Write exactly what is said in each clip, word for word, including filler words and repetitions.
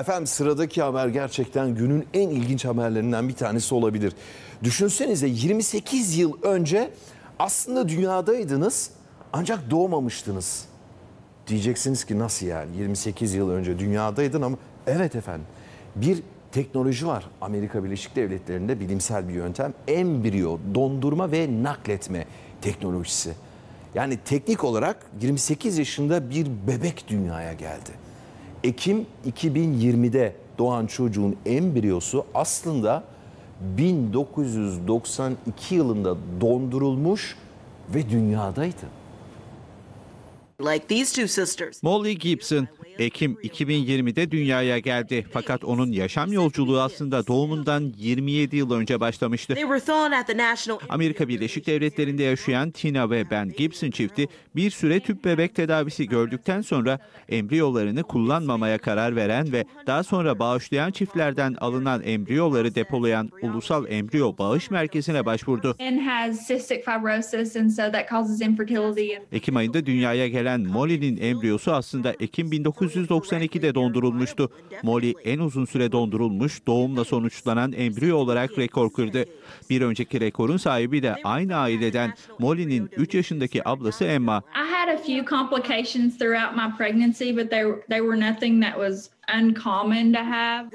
Efendim sıradaki haber gerçekten günün en ilginç haberlerinden bir tanesi olabilir. Düşünsenize yirmi sekiz yıl önce aslında dünyadaydınız ancak doğmamıştınız. Diyeceksiniz ki nasıl yani yirmi sekiz yıl önce dünyadaydın ama evet efendim bir teknoloji var. Amerika Birleşik Devletleri'nde bilimsel bir yöntem embriyo, dondurma ve nakletme teknolojisi. Yani teknik olarak yirmi sekiz yaşında bir bebek dünyaya geldi. Ekim iki bin yirmide doğan çocuğun embriyosu aslında bin dokuz yüz doksan iki yılında dondurulmuş ve dünyadaydı. Like these two sisters. Molly Gibson Ekim iki bin yirmide dünyaya geldi. Fakat onun yaşam yolculuğu aslında doğumundan yirmi yedi yıl önce başlamıştı. Amerika Birleşik Devletleri'nde yaşayan Tina ve Ben Gibson çifti bir süre tüp bebek tedavisi gördükten sonra embriyolarını kullanmamaya karar veren ve daha sonra bağışlayan çiftlerden alınan embriyoları depolayan Ulusal Embriyo Bağış Merkezi'ne başvurdu. Ekim ayında dünyaya gelen Molly'nin embriyosu aslında Ekim bin dokuz yüz doksan ikide dondurulmuştu. Molly en uzun süre dondurulmuş, doğumla sonuçlanan embriyo olarak rekor kırdı. Bir önceki rekorun sahibi de aynı aileden Molly'nin üç yaşındaki ablası Emma.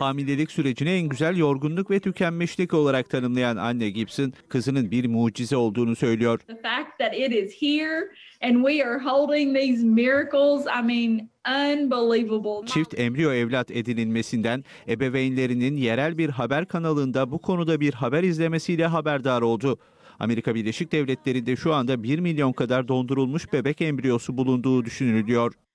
Hamilelik sürecini en güzel yorgunluk ve tükenmişlik olarak tanımlayan Anna Gibson, kızının bir mucize olduğunu söylüyor. Çift embriyo evlat edinilmesinden ebeveynlerinin yerel bir haber kanalında bu konuda bir haber izlemesiyle haberdar oldu. Amerika Birleşik Devletleri'nde şu anda bir milyon kadar dondurulmuş bebek embriyosu bulunduğu düşünülüyor.